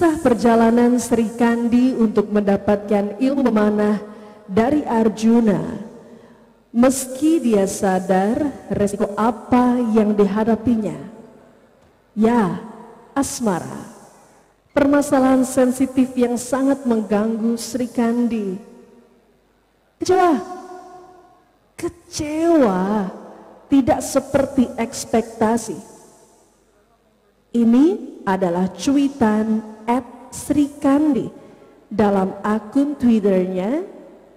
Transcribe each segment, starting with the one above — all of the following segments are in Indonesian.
Kisah perjalanan Sri Kandi untuk mendapatkan ilmu amanah dari Arjuna. Meski dia sadar resiko apa yang dihadapinya. Ya, asmara. Permasalahan sensitif yang sangat mengganggu Sri Kandi. Kecewa tidak seperti ekspektasi. Ini adalah cuitan @Sri Kandi dalam akun Twitternya.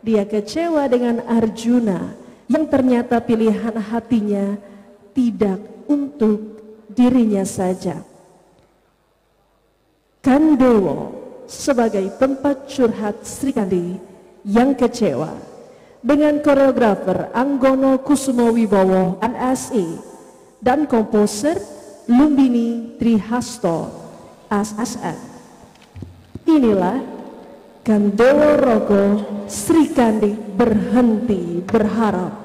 Dia kecewa dengan Arjuna yang ternyata pilihan hatinya tidak untuk dirinya saja. Gandewa sebagai tempat curhat Sri Kandi yang kecewa dengan koreografer Anggono Kusumo Wibowo MSI dan komposer Lumbini Trihasto SSN. Inilah Gandewa Rogo Sri Kandi Berhenti Berharap.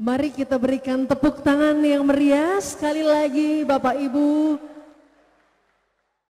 Mari kita berikan tepuk tangan yang meriah sekali lagi Bapak Ibu